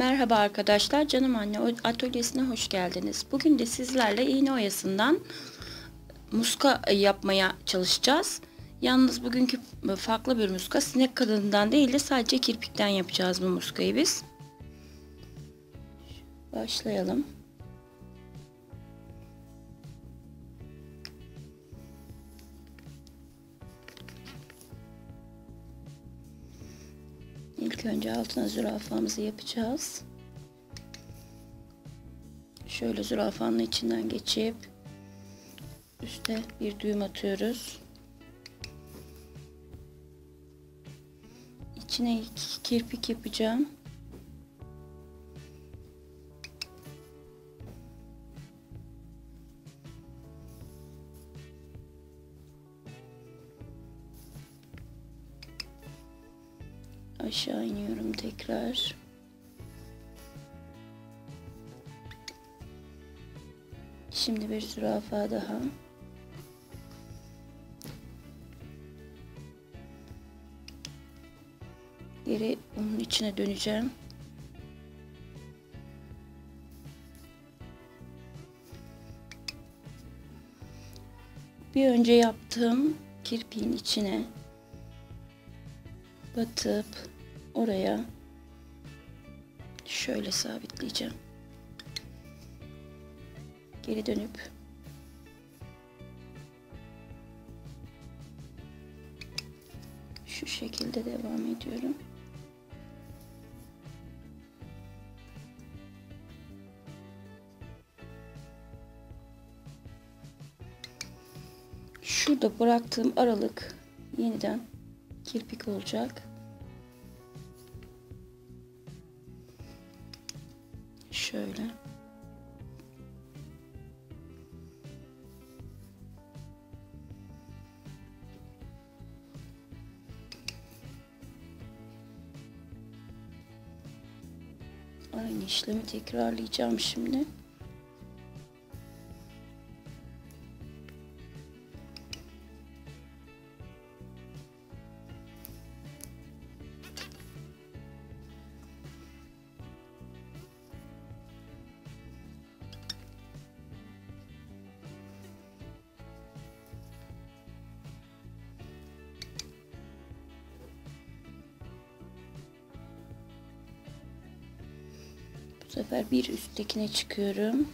Merhaba arkadaşlar, Canım Anne atölyesine hoş geldiniz. Bugün de sizlerle iğne oyasından muska yapmaya çalışacağız. Yalnız bugünkü farklı bir muska, sinek kadından değil de sadece kirpikten yapacağız bu muskayı biz. Başlayalım. İlk önce altına zürafamızı yapacağız. Şöyle zürafanın içinden geçip üstte bir düğüm atıyoruz. İçine iki kirpik yapacağım. Aşağı iniyorum tekrar. Şimdi bir zürafa daha. Geri onun içine döneceğim. Bir önce yaptığım kirpiğin içine batıp oraya şöyle sabitleyeceğim. Geri dönüp şu şekilde devam ediyorum. Şurada bıraktığım aralık yeniden kirpik olacak. Şöyle. Aynı işlemi tekrarlayacağım şimdi. Bu sefer bir üsttekine çıkıyorum.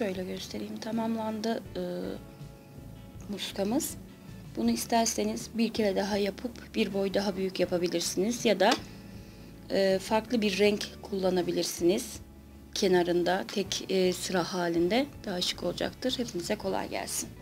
Şöyle göstereyim, tamamlandı muskamız. Bunu isterseniz bir kere daha yapıp bir boy daha büyük yapabilirsiniz ya da farklı bir renk kullanabilirsiniz kenarında tek sıra halinde, daha şık olacaktır. Hepinize kolay gelsin.